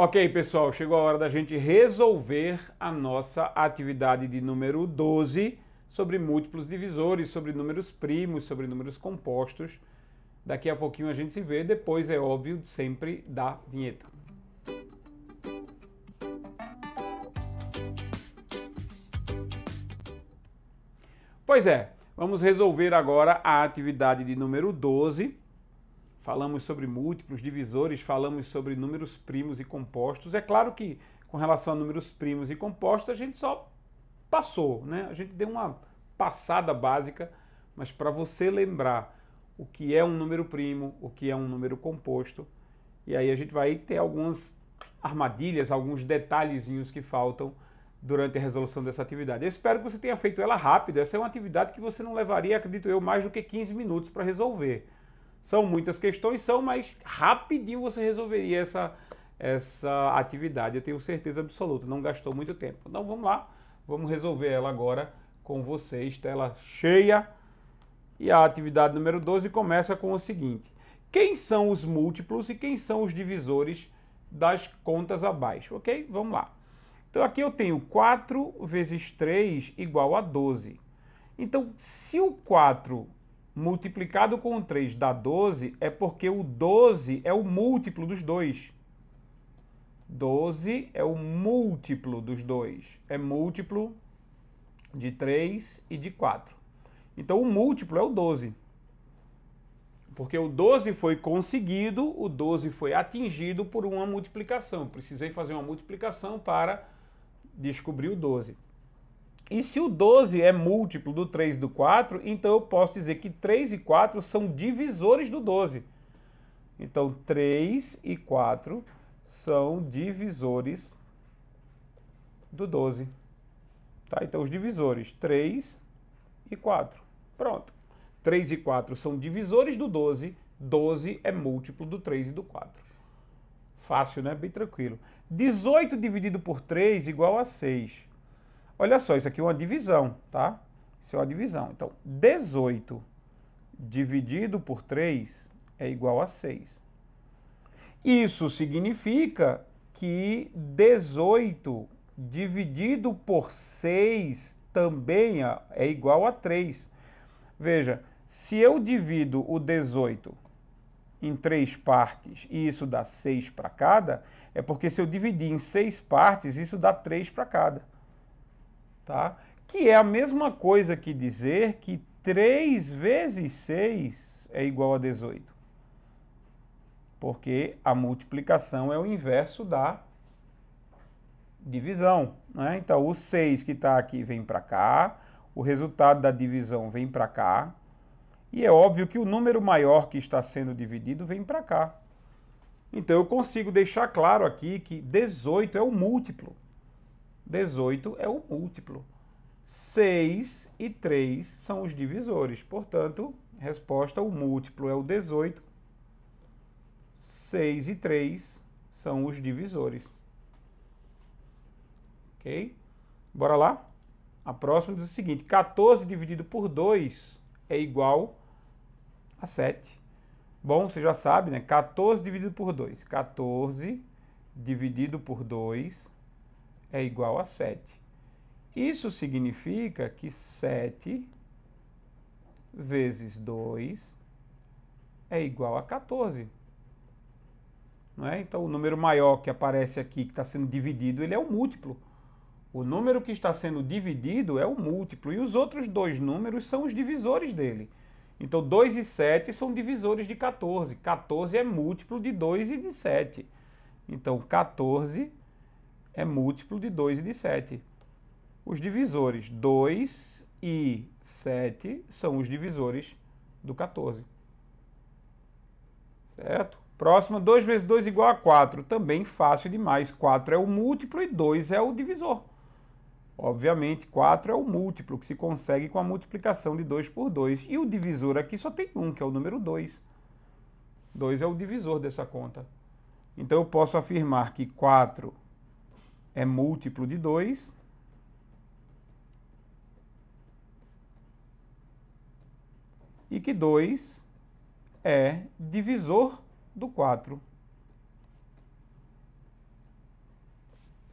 Ok, pessoal, chegou a hora da gente resolver a nossa atividade de número 12 sobre múltiplos divisores, sobre números primos, sobre números compostos. Daqui a pouquinho a gente se vê, depois, é óbvio, sempre da vinheta. Pois é, vamos resolver agora a atividade de número 12. Falamos sobre múltiplos, divisores, falamos sobre números primos e compostos. É claro que, com relação a números primos e compostos, a gente só passou, né? A gente deu uma passada básica, mas para você lembrar o que é um número primo, o que é um número composto, e aí a gente vai ter algumas armadilhas, alguns detalhezinhos que faltam durante a resolução dessa atividade. Eu espero que você tenha feito ela rápido. Essa é uma atividade que você não levaria, acredito eu, mais do que 15 minutos para resolver. São muitas questões, mas rapidinho você resolveria essa atividade, eu tenho certeza absoluta, não gastou muito tempo. Então vamos lá, vamos resolver ela agora com vocês, tela cheia. E a atividade número 12 começa com o seguinte: quem são os múltiplos e quem são os divisores das contas abaixo, ok? Vamos lá. Então aqui eu tenho 4 vezes 3 igual a 12. Então se o 4 multiplicado com 3 dá 12, é porque o 12 é o múltiplo dos dois. 12 é o múltiplo dos dois. É múltiplo de 3 e de 4. Então o múltiplo é o 12. Porque o 12 foi conseguido, o 12 foi atingido por uma multiplicação. Precisei fazer uma multiplicação para descobrir o 12. E se o 12 é múltiplo do 3 e do 4, então eu posso dizer que 3 e 4 são divisores do 12. Então 3 e 4 são divisores do 12. Tá? Então os divisores, 3 e 4. Pronto. 3 e 4 são divisores do 12. 12 é múltiplo do 3 e do 4. Fácil, né? Bem tranquilo. 18 dividido por 3 igual a 6. Olha só, isso aqui é uma divisão, tá? Isso é uma divisão. Então, 18 dividido por 3 é igual a 6. Isso significa que 18 dividido por 6 também é igual a 3. Veja, se eu divido o 18 em 3 partes e isso dá 6 para cada, é porque se eu dividir em 6 partes, isso dá 3 para cada. Tá? Que é a mesma coisa que dizer que 3 vezes 6 é igual a 18. Porque a multiplicação é o inverso da divisão, né? Então, o 6 que está aqui vem para cá, o resultado da divisão vem para cá, e é óbvio que o número maior que está sendo dividido vem para cá. Então, eu consigo deixar claro aqui que 18 é o múltiplo. 18 é o múltiplo. 6 e 3 são os divisores. Portanto, resposta, o múltiplo é o 18. 6 e 3 são os divisores. Ok? Bora lá? A próxima diz o seguinte: 14 dividido por 2 é igual a 7. Bom, você já sabe, né? 14 dividido por 2. 14 dividido por 2... é igual a 7. Isso significa que 7 vezes 2 é igual a 14. Não é? Então, o número maior que aparece aqui, que está sendo dividido, ele é o múltiplo. O número que está sendo dividido é o múltiplo. E os outros dois números são os divisores dele. Então, 2 e 7 são divisores de 14. 14 é múltiplo de 2 e de 7. Então, 14... é múltiplo de 2 e de 7. Os divisores 2 e 7 são os divisores do 14. Certo? Próxima, 2 vezes 2 igual a 4. Também fácil demais. 4 é o múltiplo e 2 é o divisor. Obviamente, 4 é o múltiplo que se consegue com a multiplicação de 2 por 2. E o divisor aqui só tem um, que é o número 2. 2 é o divisor dessa conta. Então, eu posso afirmar que 4... é múltiplo de 2 e que 2 é divisor do 4.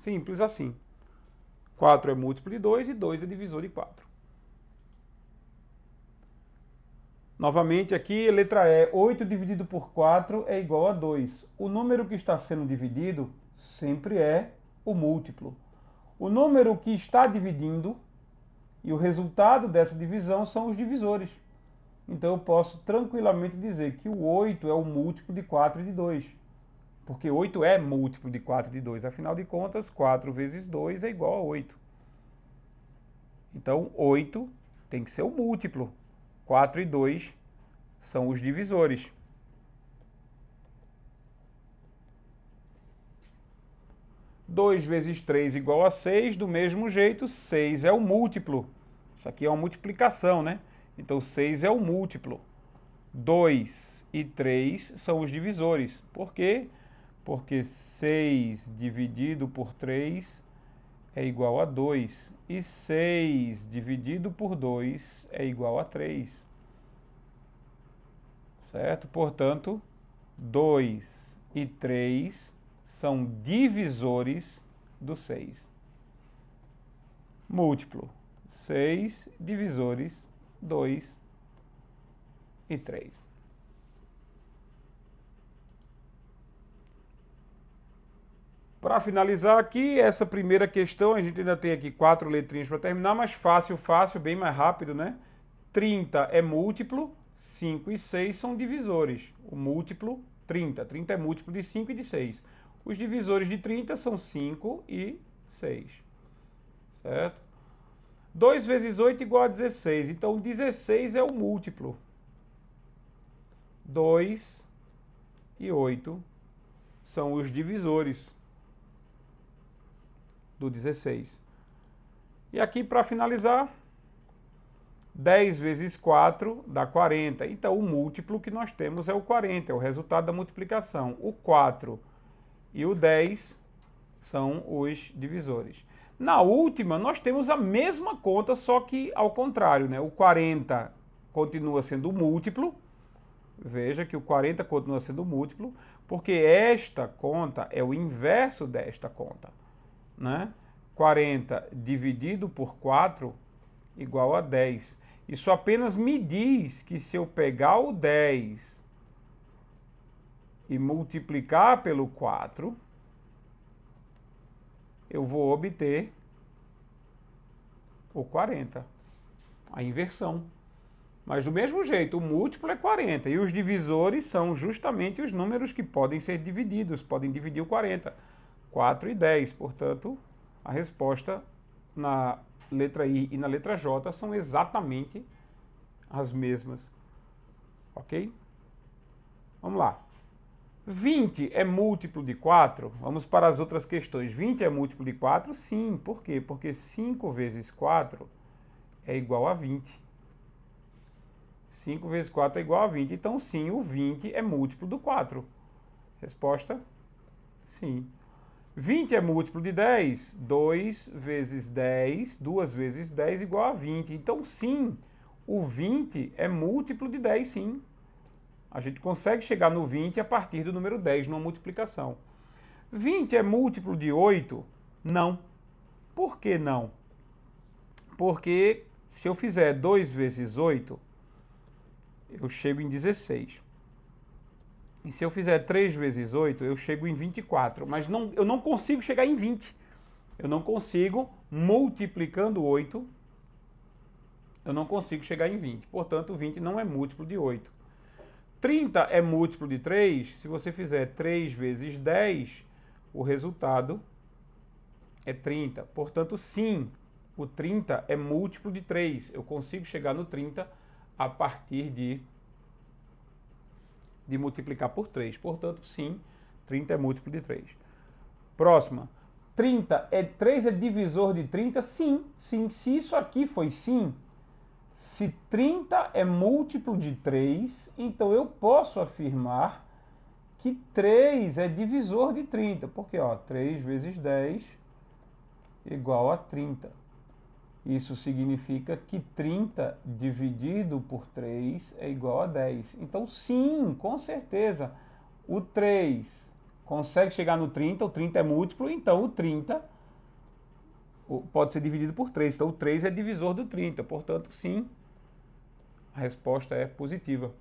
Simples assim. 4 é múltiplo de 2 e 2 é divisor de 4. Novamente aqui, letra E, 8 dividido por 4 é igual a 2. O número que está sendo dividido sempre é o múltiplo. O número que está dividindo e o resultado dessa divisão são os divisores. Então eu posso tranquilamente dizer que o 8 é o múltiplo de 4 e de 2. Porque 8 é múltiplo de 4 e de 2. Afinal de contas, 4 vezes 2 é igual a 8. Então 8 tem que ser o múltiplo. 4 e 2 são os divisores. Dois vezes 3 igual a 6, do mesmo jeito, 6 é o múltiplo. Isso aqui é uma multiplicação, né? Então 6 é o múltiplo. 2 e 3 são os divisores. Por quê? Porque 6 dividido por 3 é igual a 2. E 6 dividido por 2 é igual a 3. Certo? Portanto, 2 e 3 são divisores do 6. Múltiplo. 6 divisores 2 e 3. Para finalizar aqui, essa primeira questão, a gente ainda tem aqui 4 letrinhas para terminar, mas fácil, fácil, bem mais rápido, né? 30 é múltiplo, 5 e 6 são divisores. O múltiplo, 30. 30 é múltiplo de 5 e de 6. Os divisores de 30 são 5 e 6, certo? 2 vezes 8 igual a 16, então 16 é o múltiplo. 2 e 8 são os divisores do 16. E aqui, para finalizar, 10 vezes 4 dá 40. Então, o múltiplo que nós temos é o 40, é o resultado da multiplicação. O 4... e o 10 são os divisores. Na última, nós temos a mesma conta, só que ao contrário, né? O 40 continua sendo múltiplo. Veja que o 40 continua sendo múltiplo, porque esta conta é o inverso desta conta, né? 40 dividido por 4 igual a 10. Isso apenas me diz que se eu pegar o 10... e multiplicar pelo 4, eu vou obter o 40, a inversão. Mas do mesmo jeito, o múltiplo é 40, e os divisores são justamente os números que podem ser divididos, podem dividir o 40, 4 e 10. Portanto, a resposta na letra I e na letra J são exatamente as mesmas. Ok? Vamos lá. 20 é múltiplo de 4? Vamos para as outras questões. 20 é múltiplo de 4? Sim. Por quê? Porque 5 vezes 4 é igual a 20. 5 vezes 4 é igual a 20. Então, sim, o 20 é múltiplo do 4. Resposta? Sim. 20 é múltiplo de 10? 2 vezes 10, 2 vezes 10 igual a 20. Então, sim, o 20 é múltiplo de 10, sim. A gente consegue chegar no 20 a partir do número 10, numa multiplicação. 20 é múltiplo de 8? Não. Por que não? Porque se eu fizer 2 vezes 8, eu chego em 16. E se eu fizer 3 vezes 8, eu chego em 24. Mas eu não consigo chegar em 20. Eu não consigo, multiplicando 8, eu não consigo chegar em 20. Portanto, 20 não é múltiplo de 8. 30 é múltiplo de 3, se você fizer 3 vezes 10, o resultado é 30. Portanto, sim, o 30 é múltiplo de 3. Eu consigo chegar no 30 a partir de multiplicar por 3. Portanto, sim, 30 é múltiplo de 3. Próxima. 3 é divisor de 30? Sim, sim. Se isso aqui foi sim... Se 30 é múltiplo de 3, então eu posso afirmar que 3 é divisor de 30. Porque, ó, 3 vezes 10 igual a 30. Isso significa que 30 dividido por 3 é igual a 10. Então, sim, com certeza, o 3 consegue chegar no 30, o 30 é múltiplo, então o 30 pode ser dividido por 3. Então, o 3 é divisor do 30. Portanto, sim, a resposta é positiva.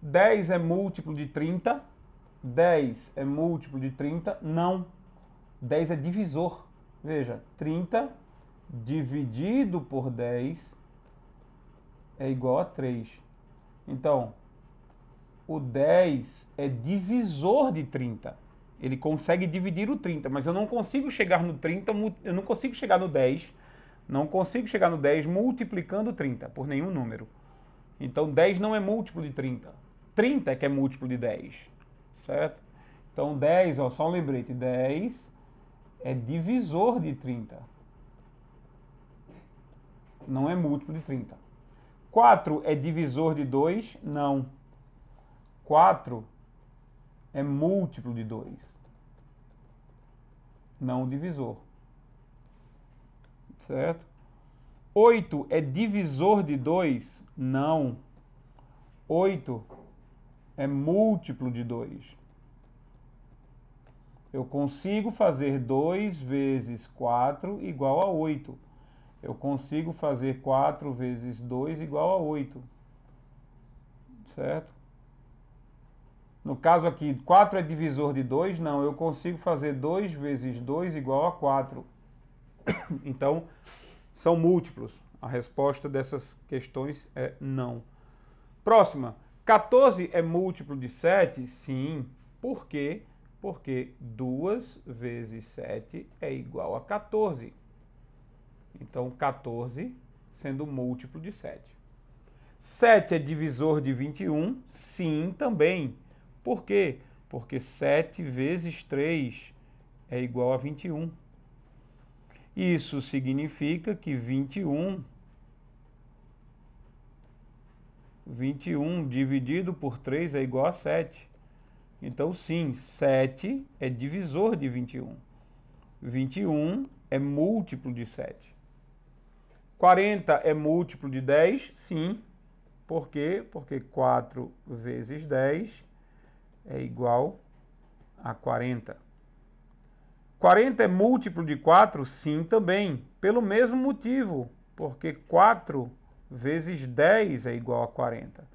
10 é múltiplo de 30. 10 é múltiplo de 30. Não. 10 é divisor. Veja, 30 dividido por 10 é igual a 3. Então, o 10 é divisor de 30. Ele consegue dividir o 30, mas eu não consigo chegar no 30, eu não consigo chegar no 10, não consigo chegar no 10 multiplicando 30 por nenhum número. Então, 10 não é múltiplo de 30. 30 é que é múltiplo de 10, certo? Então, 10, ó, só um lembrete, 10 é divisor de 30. Não é múltiplo de 30. 4 é divisor de 2? Não. 4 é múltiplo de 2. Não divisor. Certo? 8 é divisor de 2? Não. 8 é múltiplo de 2. Eu consigo fazer 2 vezes 4 igual a 8. Eu consigo fazer 4 vezes 2 igual a 8. Certo? No caso aqui, 4 é divisor de 2? Não, eu consigo fazer 2 vezes 2 igual a 4. Então, são múltiplos. A resposta dessas questões é não. Próxima. 14 é múltiplo de 7? Sim. Por quê? Porque 2 vezes 7 é igual a 14. Então, 14 sendo múltiplo de 7. 7 é divisor de 21? Sim, também. Por quê? Porque 7 vezes 3 é igual a 21. Isso significa que 21 dividido por 3 é igual a 7. Então, sim, 7 é divisor de 21. 21 é múltiplo de 7. 40 é múltiplo de 10? Sim. Por quê? Porque 4 vezes 10... é igual a 40. 40 é múltiplo de 4? Sim, também. Pelo mesmo motivo, porque 4 vezes 10 é igual a 40.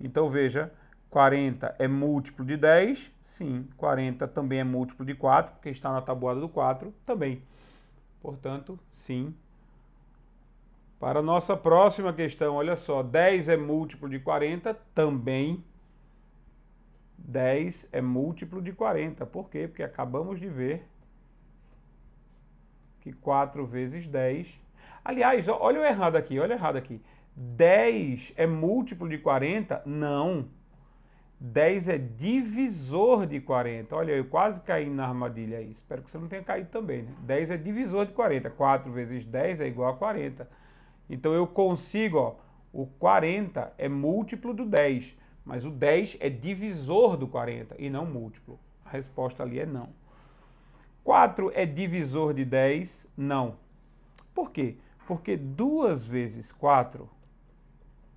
Então, veja, 40 é múltiplo de 10? Sim. 40 também é múltiplo de 4, porque está na tabuada do 4 também. Portanto, sim. Para a nossa próxima questão, olha só, 10 é múltiplo de 40? Também. 10 é múltiplo de 40. Por quê? Porque acabamos de ver que 4 vezes 10... Aliás, olha o errado aqui, olha o errado aqui. 10 é múltiplo de 40? Não. 10 é divisor de 40. Olha, eu quase caí na armadilha aí. Espero que você não tenha caído também, né? 10 é divisor de 40. 4 vezes 10 é igual a 40. Então eu consigo, ó, o 40 é múltiplo do 10. Mas o 10 é divisor do 40 e não múltiplo. A resposta ali é não. 4 é divisor de 10? Não. Por quê? Porque 2 vezes 4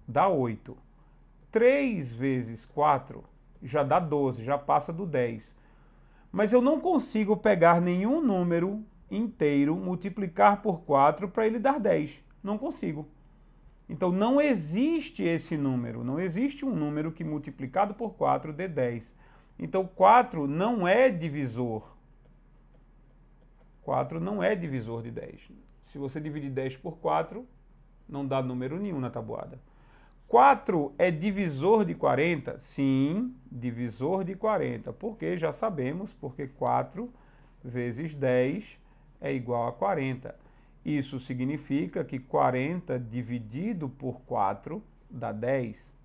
dá 8. 3 vezes 4 já dá 12, já passa do 10. Mas eu não consigo pegar nenhum número inteiro, multiplicar por 4 para ele dar 10. Não consigo. Então, não existe esse número, não existe um número que multiplicado por 4 dê 10. Então, 4 não é divisor. 4 não é divisor de 10. Se você dividir 10 por 4, não dá número nenhum na tabuada. 4 é divisor de 40? Sim, divisor de 40. Porque já sabemos, porque 4 vezes 10 é igual a 40. Isso significa que 40 dividido por 4 dá 10.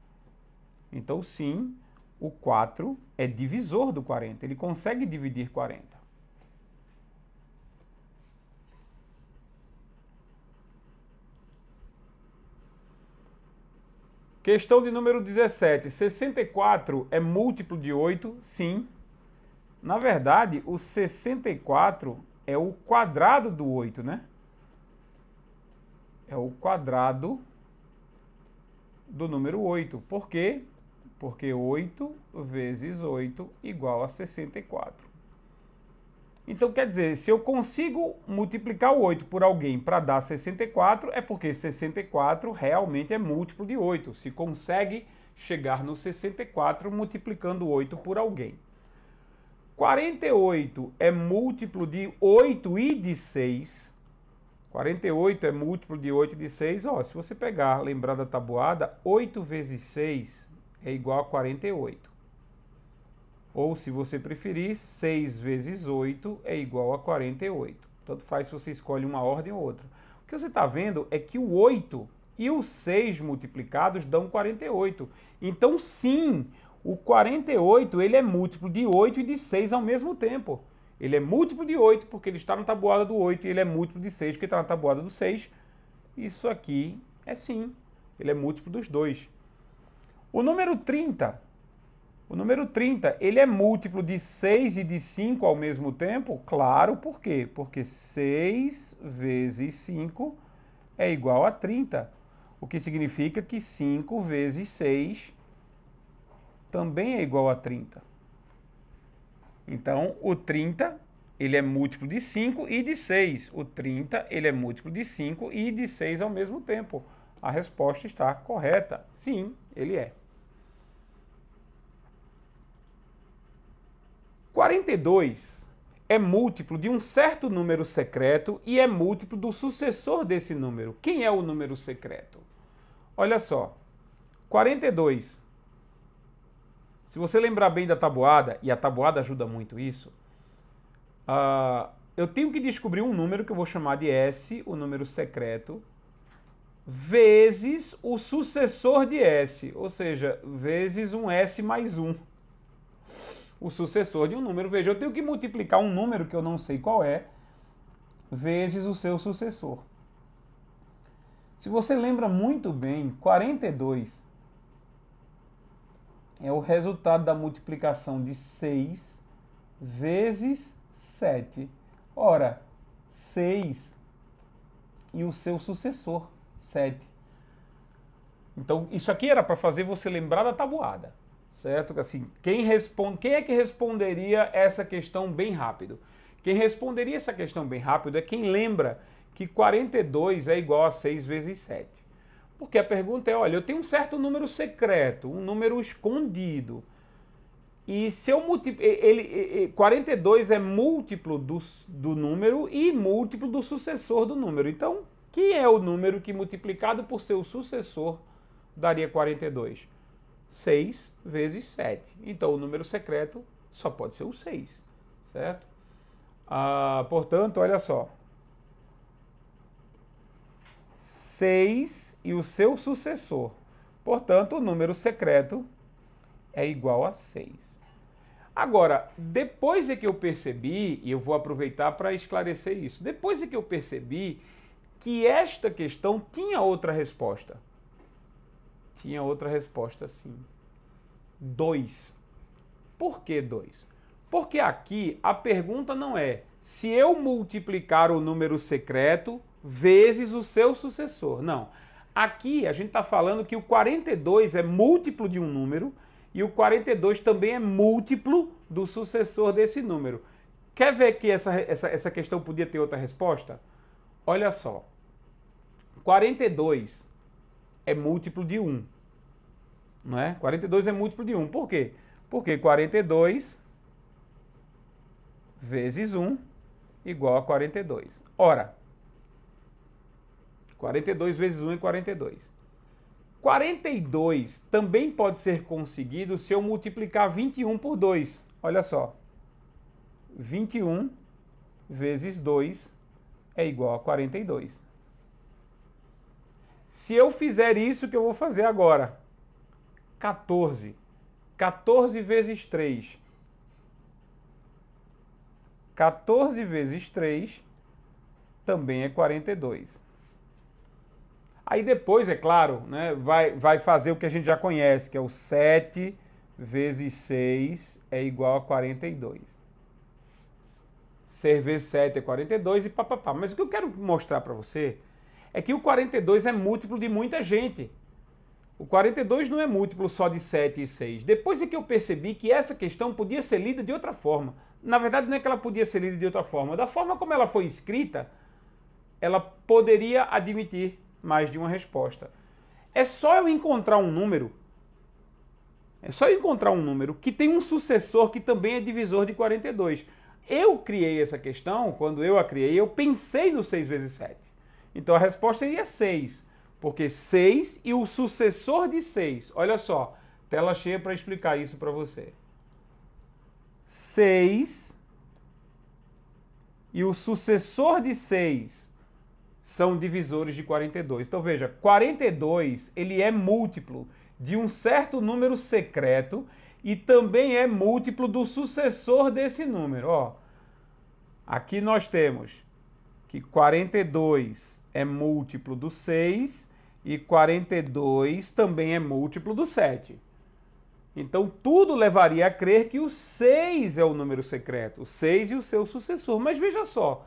Então, sim, o 4 é divisor do 40. Ele consegue dividir 40. Questão de número 17. 64 é múltiplo de 8? Sim. Na verdade, o 64 é o quadrado do 8, né? É o quadrado do número 8. Por quê? Porque 8 vezes 8 igual a 64. Então, quer dizer, se eu consigo multiplicar o 8 por alguém para dar 64, é porque 64 realmente é múltiplo de 8. Se consegue chegar no 64 multiplicando 8 por alguém. 48 é múltiplo de 8 e de 6. 48 é múltiplo de 8 e de 6. Ó, se você pegar, lembrar da tabuada, 8 vezes 6 é igual a 48. Ou, se você preferir, 6 vezes 8 é igual a 48. Tanto faz se você escolhe uma ordem ou outra. O que você está vendo é que o 8 e o 6 multiplicados dão 48. Então, sim, o 48 ele é múltiplo de 8 e de 6 ao mesmo tempo. Ele é múltiplo de 8 porque ele está na tabuada do 8 e ele é múltiplo de 6 porque está na tabuada do 6. Isso aqui é sim, ele é múltiplo dos dois. O número 30... O número 30, ele é múltiplo de 6 e de 5 ao mesmo tempo? Claro, por quê? Porque 6 vezes 5 é igual a 30, o que significa que 5 vezes 6 também é igual a 30. Então, o 30, ele é múltiplo de 5 e de 6. O 30, ele é múltiplo de 5 e de 6 ao mesmo tempo. A resposta está correta. Sim, ele é. 42 é múltiplo de um certo número secreto e é múltiplo do sucessor desse número. Quem é o número secreto? Olha só, 42. Se você lembrar bem da tabuada, e a tabuada ajuda muito isso, eu tenho que descobrir um número que eu vou chamar de S, o número secreto, vezes o sucessor de S, ou seja, vezes um S mais um. O sucessor de um número, veja, eu tenho que multiplicar um número que eu não sei qual é, vezes o seu sucessor. Se você lembra muito bem, 42 é o resultado da multiplicação de 6 vezes 7. Ora, 6 e o seu sucessor, 7. Então, isso aqui era para fazer você lembrar da tabuada. Certo? Assim, quem é que responderia essa questão bem rápido? Quem responderia essa questão bem rápido é quem lembra que 42 é igual a 6 vezes 7. Porque a pergunta é, olha, eu tenho um certo número secreto, um número escondido. E se eu multiplicar, 42 é múltiplo do número e múltiplo do sucessor do número. Então, quem é o número que multiplicado por seu sucessor daria 42? 6 vezes 7. Então, o número secreto só pode ser o 6, certo? Portanto, olha só. 6 e o seu sucessor. Portanto, o número secreto é igual a 6. Agora, depois é que eu percebi, e eu vou aproveitar para esclarecer isso, depois é que eu percebi que esta questão tinha outra resposta. Tinha outra resposta, sim. 2. Por que 2? Porque aqui a pergunta não é se eu multiplicar o número secreto vezes o seu sucessor. Não. Aqui a gente está falando que o 42 é múltiplo de um número e o 42 também é múltiplo do sucessor desse número. Quer ver que essa questão podia ter outra resposta? Olha só. 42... é múltiplo de 1, não é? 42 é múltiplo de 1. Por quê? Porque 42 vezes 1 igual a 42. Ora, 42 vezes 1 é 42. 42 também pode ser conseguido se eu multiplicar 21 por 2. Olha só, 21 vezes 2 é igual a 42. Se eu fizer isso que eu vou fazer agora, 14. 14 vezes 3. 14 vezes 3 também é 42. Aí depois, é claro, né, vai fazer o que a gente já conhece, que é o 7 vezes 6 é igual a 42. 6 vezes 7 é 42 e papapá. Mas o que eu quero mostrar para você é que o 42 é múltiplo de muita gente. O 42 não é múltiplo só de 7 e 6. Depois é que eu percebi que essa questão podia ser lida de outra forma. Na verdade, não é que ela podia ser lida de outra forma. Da forma como ela foi escrita, ela poderia admitir mais de uma resposta. É só eu encontrar um número, que tem um sucessor que também é divisor de 42. Eu criei essa questão, quando eu a criei, eu pensei no 6 vezes 7. Então a resposta seria 6, porque 6 e o sucessor de 6. Olha só, tela cheia para explicar isso para você. 6 e o sucessor de 6 são divisores de 42. Então veja, 42 ele é múltiplo de um certo número secreto e também é múltiplo do sucessor desse número. Ó, aqui nós temos que 42 é múltiplo do 6 e 42 também é múltiplo do 7. Então tudo levaria a crer que o 6 é o número secreto, o 6 e o seu sucessor. Mas veja só,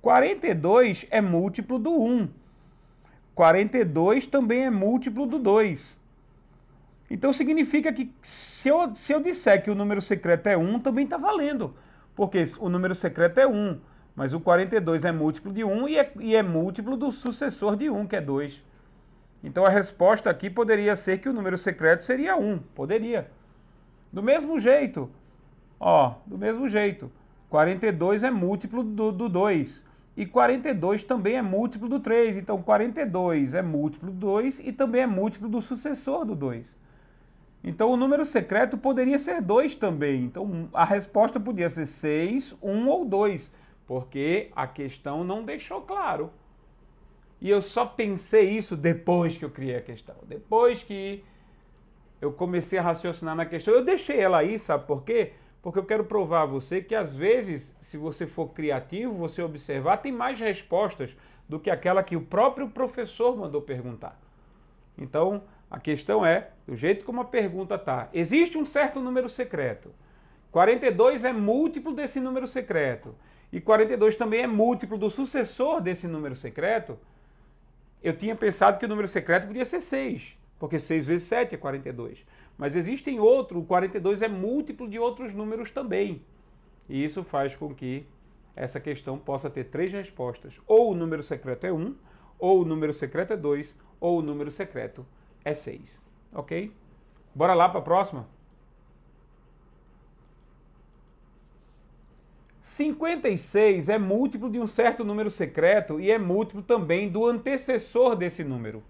42 é múltiplo do 1, 42 também é múltiplo do 2. Então significa que se eu disser que o número secreto é 1, também está valendo. Porque o número secreto é 1, mas o 42 é múltiplo de 1 e é múltiplo do sucessor de 1, que é 2. Então a resposta aqui poderia ser que o número secreto seria 1. Poderia. Do mesmo jeito. Ó, do mesmo jeito. 42 é múltiplo do 2. E 42 também é múltiplo do 3. Então 42 é múltiplo do 2 e também é múltiplo do sucessor do 2. Então o número secreto poderia ser 2 também. Então a resposta podia ser 6, 1 ou 2, porque a questão não deixou claro. E eu só pensei isso depois que eu criei a questão. Depois que eu comecei a raciocinar na questão. Eu deixei ela aí, sabe por quê? Porque eu quero provar a você que às vezes, se você for criativo, você observar, tem mais respostas do que aquela que o próprio professor mandou perguntar. Então a questão é, do jeito como a pergunta está, existe um certo número secreto, 42 é múltiplo desse número secreto, e 42 também é múltiplo do sucessor desse número secreto, eu tinha pensado que o número secreto podia ser 6, porque 6 vezes 7 é 42. Mas existem outros, o 42 é múltiplo de outros números também. E isso faz com que essa questão possa ter 3 respostas. Ou o número secreto é 1, ou o número secreto é 2, ou o número secreto é 6, ok? Bora lá para a próxima? 56 é múltiplo de um certo número secreto e é múltiplo também do antecessor desse número.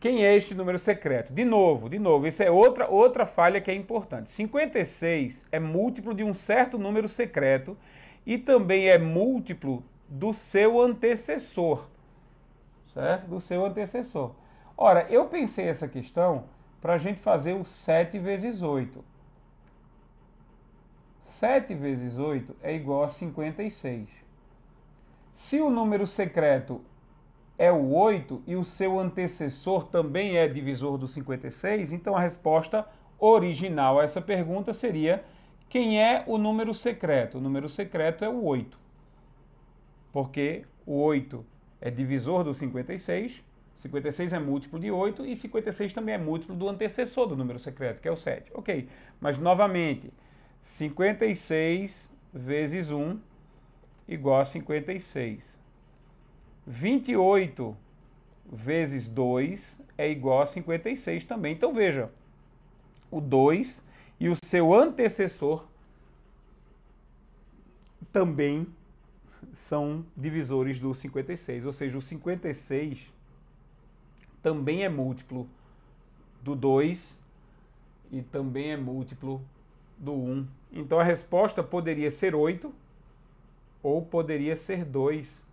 Quem é este número secreto? De novo, isso é outra falha que é importante. 56 é múltiplo de um certo número secreto e também é múltiplo do seu antecessor. Certo? Do seu antecessor. Ora, eu pensei essa questão para a gente fazer o 7 vezes 8. 7 vezes 8 é igual a 56. Se o número secreto é o 8 e o seu antecessor também é divisor do 56, então a resposta original a essa pergunta seria: quem é o número secreto? O número secreto é o 8. Porque o 8 é divisor do 56, 56 é múltiplo de 8 e 56 também é múltiplo do antecessor do número secreto, que é o 7. Ok, mas novamente, 56 vezes 1 igual a 56. 28 vezes 2 é igual a 56 também. Então veja, o 2 e o seu antecessor também são divisores do 56, ou seja, o 56 também é múltiplo do 2 e também é múltiplo do 1. Então a resposta poderia ser 8 ou poderia ser 2.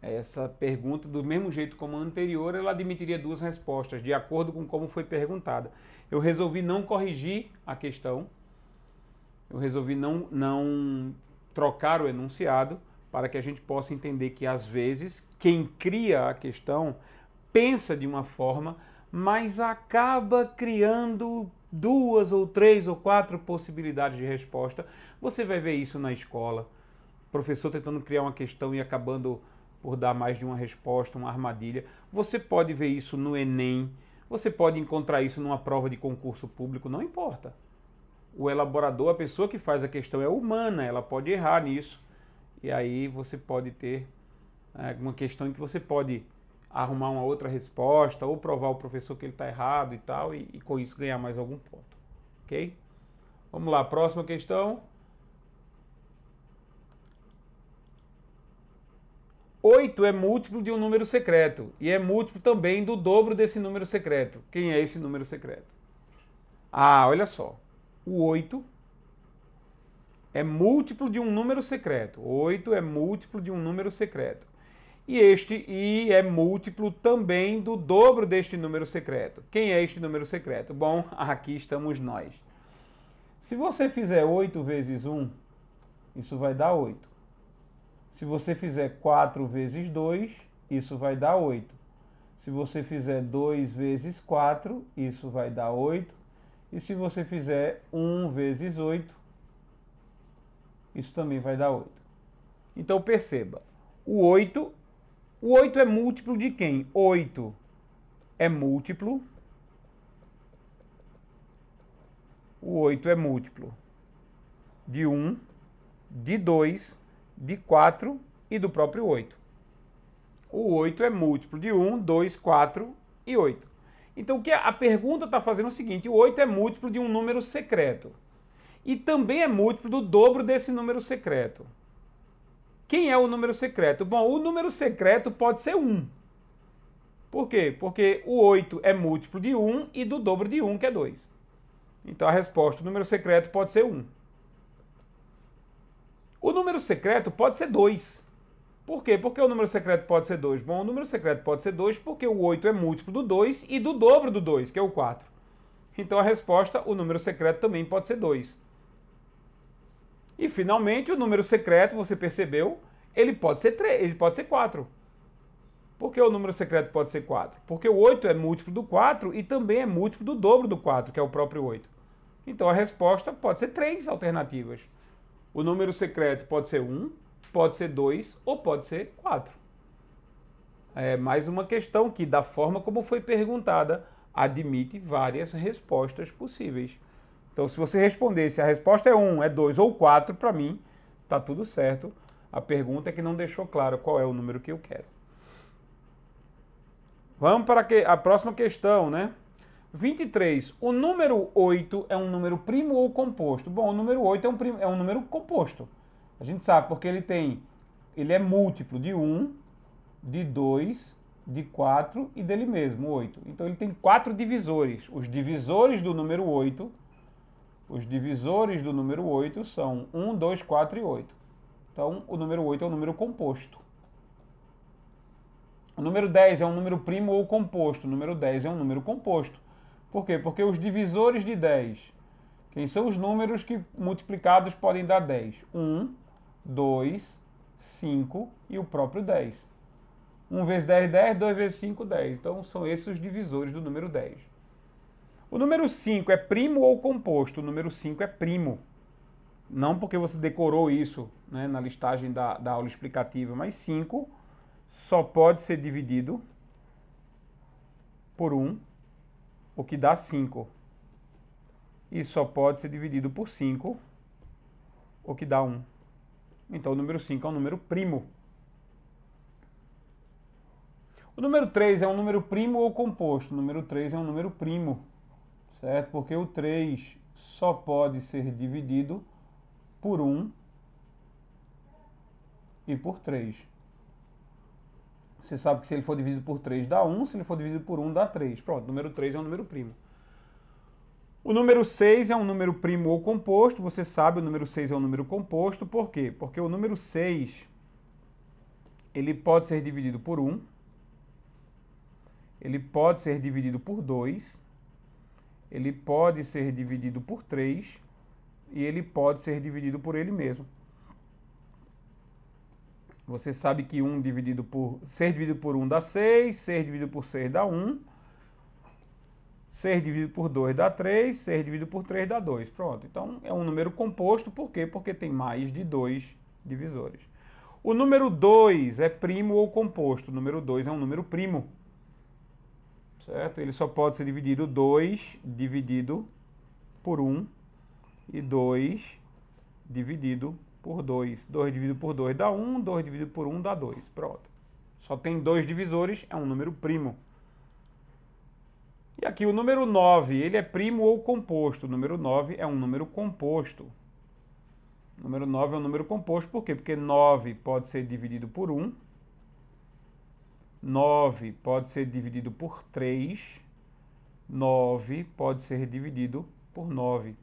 Essa pergunta, do mesmo jeito como a anterior, ela admitiria duas respostas, de acordo com como foi perguntada. Eu resolvi não corrigir a questão, eu resolvi não trocar o enunciado para que a gente possa entender que, às vezes, quem cria a questão pensa de uma forma, mas acaba criando 2 ou 3 ou 4 possibilidades de resposta. Você vai ver isso na escola, o professor tentando criar uma questão e acabando por dar mais de uma resposta, uma armadilha. Você pode ver isso no Enem, você pode encontrar isso numa prova de concurso público, não importa. O elaborador, a pessoa que faz a questão é humana, ela pode errar nisso. E aí você pode ter uma questão em que você pode arrumar uma outra resposta ou provar ao professor que ele está errado e tal, e com isso ganhar mais algum ponto, ok? Vamos lá, próxima questão. 8 é múltiplo de um número secreto e é múltiplo também do dobro desse número secreto. Quem é esse número secreto? Ah, olha só. O 8 é múltiplo de um número secreto. 8 é múltiplo de um número secreto. E este i é múltiplo também do dobro deste número secreto. Quem é este número secreto? Bom, aqui estamos nós. Se você fizer 8 vezes 1, isso vai dar 8. Se você fizer 4 vezes 2, isso vai dar 8. Se você fizer 2 vezes 4, isso vai dar 8. E se você fizer 1 vezes 8, isso também vai dar 8. Então perceba, o 8 é múltiplo de quem? 8 é múltiplo. O 8 é múltiplo de 1, de 2, de 4 e do próprio 8. O 8 é múltiplo de 1, 2, 4 e 8. Então, o que a pergunta está fazendo é o seguinte: o 8 é múltiplo de um número secreto. E também é múltiplo do dobro desse número secreto. Quem é o número secreto? Bom, o número secreto pode ser 1. Por quê? Porque o 8 é múltiplo de 1 e do dobro de 1, que é 2. Então, a resposta, o número secreto pode ser 1. O número secreto pode ser 2. Por quê? Por que o número secreto pode ser 2? Bom, o número secreto pode ser 2 porque o 8 é múltiplo do 2 e do dobro do 2, que é o 4. Então a resposta, o número secreto também pode ser 2. E finalmente o número secreto, você percebeu, ele pode ser 3, ele pode ser 4. Por que o número secreto pode ser 4? Porque o 8 é múltiplo do 4 e também é múltiplo do dobro do 4, que é o próprio 8. Então a resposta pode ser 3 alternativas. O número secreto pode ser 1, pode ser 2 ou pode ser 4. É mais uma questão que, da forma como foi perguntada, admite várias respostas possíveis. Então, se você respondesse a resposta é 1, é 2 ou 4, para mim, está tudo certo. A pergunta é que não deixou claro qual é o número que eu quero. Vamos para a próxima questão, né? 23. O número 8 é um número primo ou composto? Bom, o número 8 é um número composto. A gente sabe porque ele é múltiplo de 1, de 2, de 4 e dele mesmo, 8. Então ele tem 4 divisores. Os divisores do número 8, são 1, 2, 4 e 8. Então o número 8 é um número composto. O número 10 é um número primo ou composto. O número 10 é um número composto. Por quê? Porque os divisores de 10, quem são os números que multiplicados podem dar 10? 1, 2, 5 e o próprio 10. 1 vezes 10, 10. 2 vezes 5, 10. Então, são esses os divisores do número 10. O número 5 é primo ou composto? O número 5 é primo. Não porque você decorou isso, né, na listagem da aula explicativa, mas 5 só pode ser dividido por 1, o que dá 5. E só pode ser dividido por 5, o que dá 1. Então, o número 5 é um número primo. O número 3 é um número primo ou composto? O número 3 é um número primo, certo? Porque o 3 só pode ser dividido por 1 e por 3. Você sabe que se ele for dividido por 3 dá 1, se ele for dividido por 1 dá 3. Pronto, o número 3 é um número primo. O número 6 é um número primo ou composto. Você sabe, o número 6 é um número composto. Por quê? Porque o número 6, ele pode ser dividido por 1, ele pode ser dividido por 2, ele pode ser dividido por 3 e ele pode ser dividido por ele mesmo. Você sabe que 1 dividido por 6 dividido por 1 dá 6, 6 dividido por 6 dá 1. 6 dividido por 2 dá 3, 6 dividido por 3 dá 2. Pronto, então é um número composto, por quê? Porque tem mais de 2 divisores. O número 2 é primo ou composto. O número 2 é um número primo. Certo? Ele só pode ser dividido 2 dividido por 1 e 2 dividido por 2. 2 dividido por 2 dá 1, 2 dividido por 1 dá 2. Pronto. Só tem dois divisores, é um número primo. E aqui o número 9, ele é primo ou composto? O número 9 é um número composto. O número 9 é um número composto, por quê? Porque 9 pode ser dividido por 1, 9 pode ser dividido por 3, 9 pode ser dividido por 9.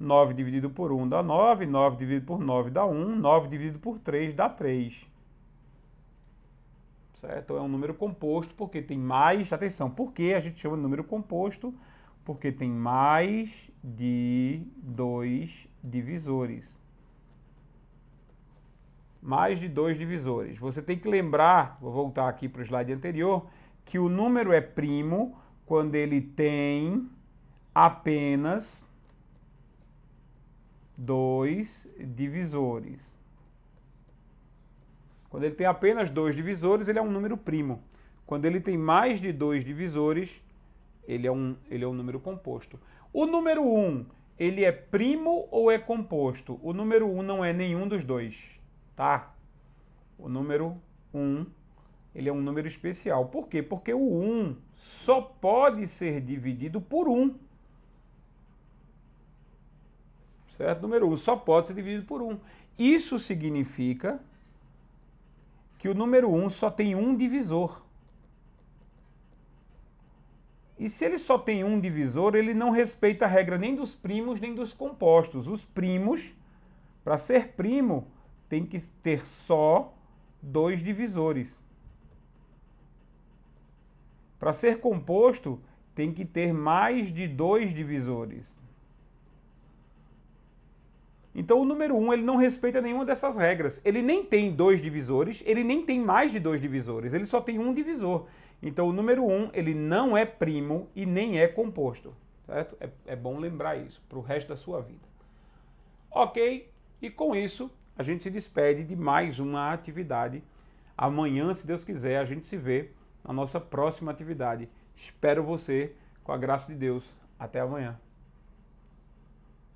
9 dividido por 1 dá 9, 9 dividido por 9 dá 1, 9 dividido por 3 dá 3. Certo? É um número composto porque tem mais... Atenção, por que a gente chama de número composto? Porque tem mais de dois divisores. Mais de dois divisores. Você tem que lembrar, vou voltar aqui para o slide anterior, que o número é primo quando ele tem apenas dois divisores. Quando ele tem apenas dois divisores, ele é um número primo. Quando ele tem mais de dois divisores, ele é um número composto. O número 1, ele é primo ou é composto? O número 1 não é nenhum dos dois, tá? O número 1, ele é um número especial. Por quê? Porque o 1 só pode ser dividido por 1. Certo? O número 1 só pode ser dividido por 1. Isso significa que o número 1 só tem um divisor. E se ele só tem um divisor, ele não respeita a regra nem dos primos, nem dos compostos. Os primos, para ser primo, tem que ter só dois divisores. Para ser composto, tem que ter mais de dois divisores. Então, o número 1, ele não respeita nenhuma dessas regras. Ele nem tem dois divisores, ele nem tem mais de dois divisores, ele só tem um divisor. Então, o número 1, ele não é primo e nem é composto, certo? É bom lembrar isso para o resto da sua vida. Ok? E com isso, a gente se despede de mais uma atividade. Amanhã, se Deus quiser, a gente se vê na nossa próxima atividade. Espero você, com a graça de Deus. Até amanhã.